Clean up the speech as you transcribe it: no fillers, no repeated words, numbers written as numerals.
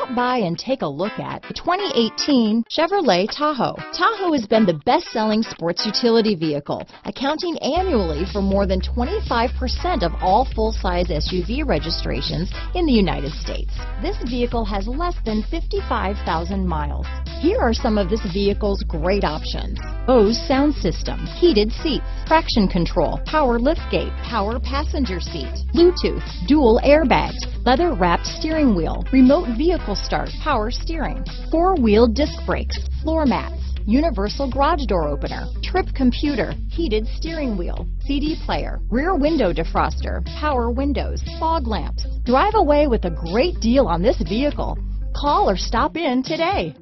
Stop by and take a look at the 2018 Chevrolet Tahoe. Tahoe has been the best-selling sports utility vehicle, accounting annually for more than 25% of all full-size SUV registrations in the United States. This vehicle has less than 55,000 miles. Here are some of this vehicle's great options: Bose sound system, heated seats, traction control, power liftgate, power passenger seat, Bluetooth, dual airbags, leather-wrapped steering wheel, remote vehicle start, power steering, four-wheel disc brakes, floor mats, universal garage door opener, trip computer, heated steering wheel, CD player, rear window defroster, power windows, fog lamps. Drive away with a great deal on this vehicle. Call or stop in today.